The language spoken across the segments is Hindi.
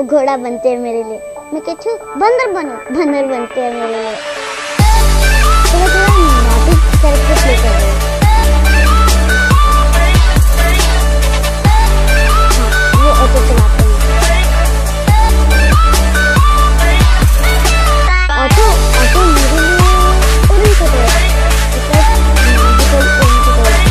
घोड़ा बनते हैं मेरे लिए, मैं कहती हूँ बंदर बनो, बंदर बनते हैं मेरे लिए। थोड़ा थोड़ा नाटक करके शुरू कर रहे हैं। वो ऑटो चलाते हैं। ऑटो ऑटो मेरे लिए उनकी तरह, इसलिए नाटक उनकी तरह।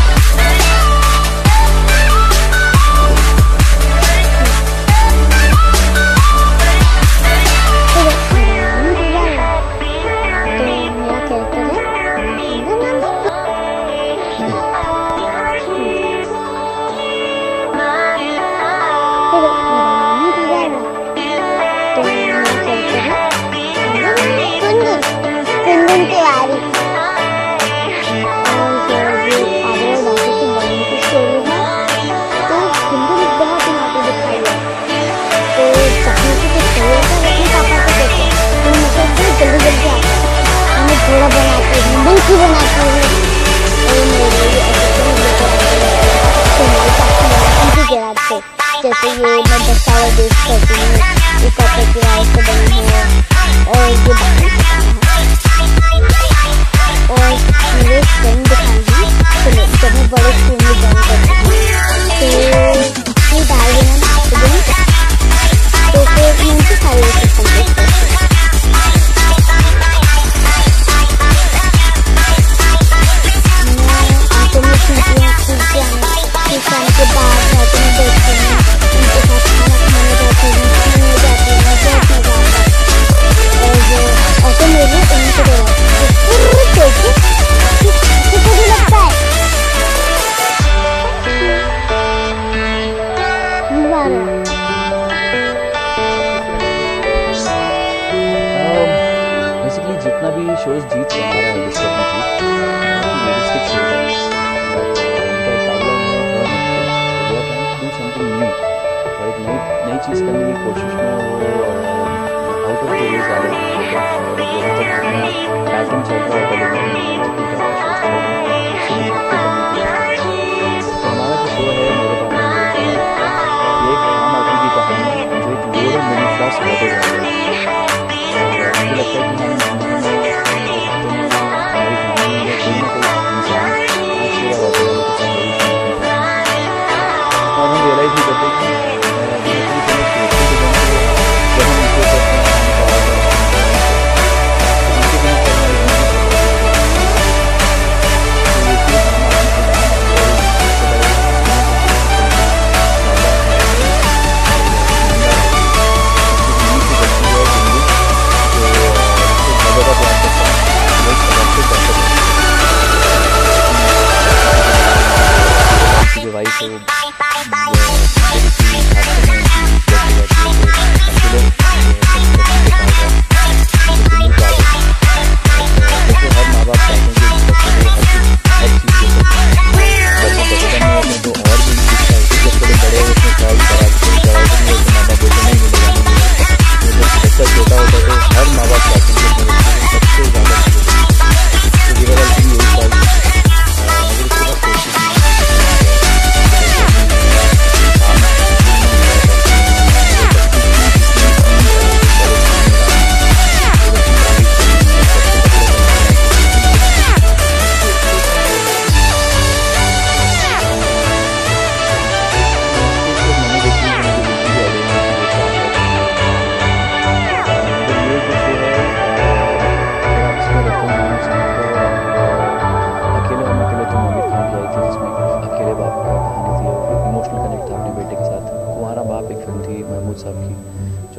बेसिकली जितना भी शोज जीत रहा है नई चीज़ करने की कोशिश में out of the way pattern चल रहा है।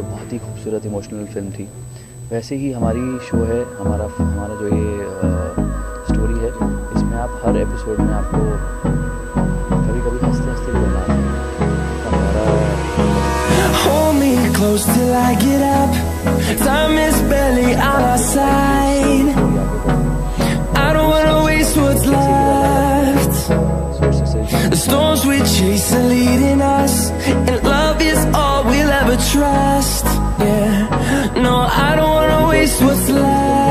बहुत ही खूबसूरत इमोशनल फिल्म थी। वैसे ही हमारी शो है, हमारा जो ये स्टोरी है, इसमें आप हर एपिसोड में आपको कभी कभी हंसते हंसते भी बनाते हैं। Hold me close till I get up. Time is barely on our side. I don't wanna waste what's left. The storms we chase are leading us, and love is all we'll ever try. Trust, yeah, no, I don't wanna waste what's left.